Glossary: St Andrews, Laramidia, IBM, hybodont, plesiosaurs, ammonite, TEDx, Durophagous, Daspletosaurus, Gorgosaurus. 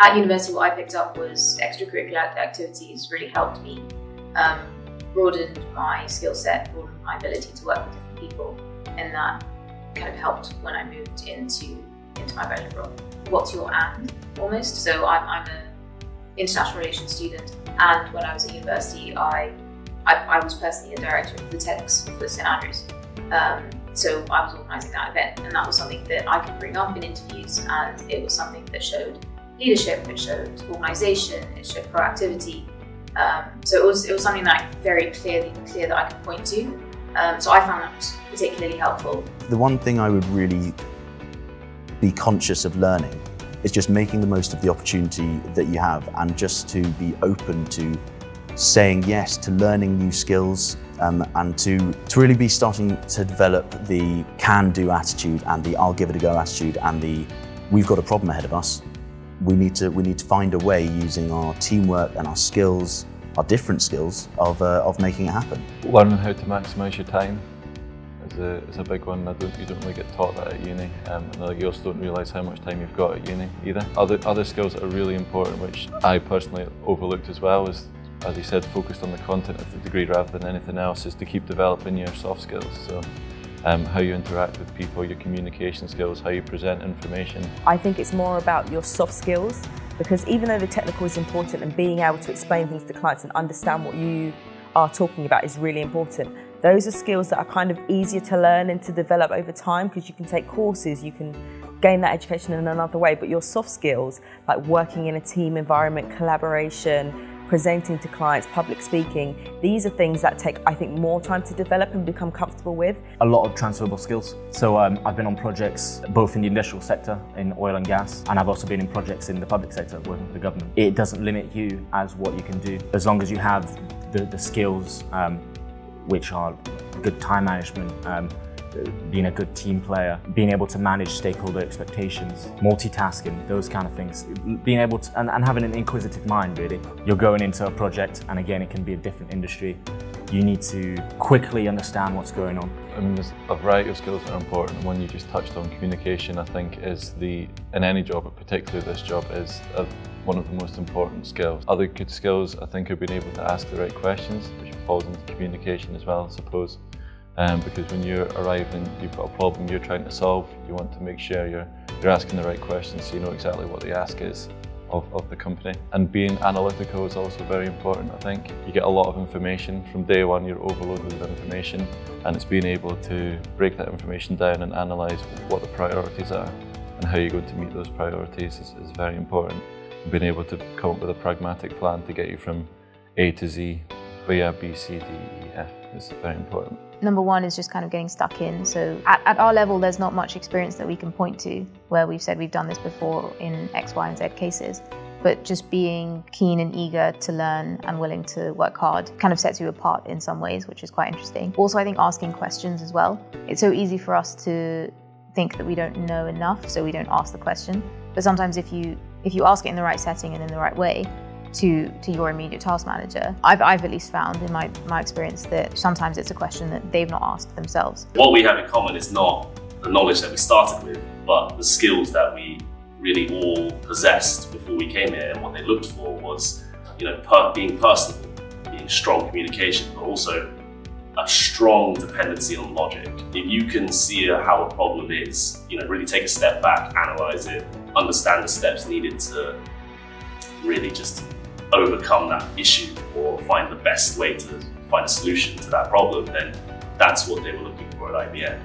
At university, what I picked up was extracurricular activities really helped me, broadened my skill set, broadened my ability to work with different people, and that kind of helped when I moved into my graduate role. What's your and, almost? So I'm an international relations student, and when I was at university, I was personally a director of the TEDx for St Andrews. So I was organising that event, and that was something that I could bring up in interviews, and it was something that showed leadership, it showed organisation, it showed proactivity. So it was something that I very clear that I could point to. So I found that particularly helpful. The one thing I would really be conscious of learning is just making the most of the opportunity that you have, and just to be open to saying yes to learning new skills, and to really be starting to develop the can-do attitude and the I'll give it a go attitude and the we've got a problem ahead of us. We need to find a way, using our teamwork and our skills, our different skills, of making it happen. Learning how to maximise your time is a big one. You don't really get taught that at uni, and you also don't realise how much time you've got at uni either. Other skills that are really important, which I personally overlooked as well, is, as you said, focused on the content of the degree rather than anything else, is to keep developing your soft skills. So, how you interact with people, your communication skills, how you present information. I think it's more about your soft skills, because even though the technical is important and being able to explain things to clients and understand what you are talking about is really important, those are skills that are kind of easier to learn and to develop over time, because you can take courses, you can gain that education in another way. But your soft skills, like working in a team environment, collaboration, presenting to clients, public speaking, these are things that take, I think, more time to develop and become comfortable with. A lot of transferable skills. So I've been on projects both in the industrial sector, in oil and gas, and I've also been in projects in the public sector, working for the government. It doesn't limit you as what you can do, as long as you have the skills, which are good time management, being a good team player, being able to manage stakeholder expectations, multitasking, those kind of things. Being able to, and having an inquisitive mind, really. You're going into a project, and again, it can be a different industry. You need to quickly understand what's going on. I mean, there's a variety of skills that are important. One you just touched on, communication, I think, is in any job, but particularly this job, is one of the most important skills. Other good skills, I think, are being able to ask the right questions, which falls into communication as well, I suppose. Because when you arrive and you've got a problem you're trying to solve, you want to make sure you're asking the right questions, so you know exactly what the ask is of the company. And being analytical is also very important, I think. You get a lot of information. From day one, you're overloaded with information, and it's being able to break that information down and analyse what the priorities are and how you're going to meet those priorities is very important. And being able to come up with a pragmatic plan to get you from A to Z via B, C, D, E, F is very important. Number one is just kind of getting stuck in. So at our level, there's not much experience that we can point to where we've said we've done this before in X, Y, and Z cases. But just being keen and eager to learn and willing to work hard kind of sets you apart in some ways, which is quite interesting. Also, I think asking questions as well. It's so easy for us to think that we don't know enough, so we don't ask the question. But sometimes if you ask it in the right setting and in the right way, to your immediate task manager, I've at least found in my experience that sometimes it's a question that they've not asked themselves. What we have in common is not the knowledge that we started with, but the skills that we really all possessed before we came here, and what they looked for was, you know, being personable, being strong communication, but also a strong dependency on logic. If you can see how a problem is, you know, really take a step back, analyze it, understand the steps needed to really just overcome that issue or find the best way to find a solution to that problem, then that's what they were looking for at IBM.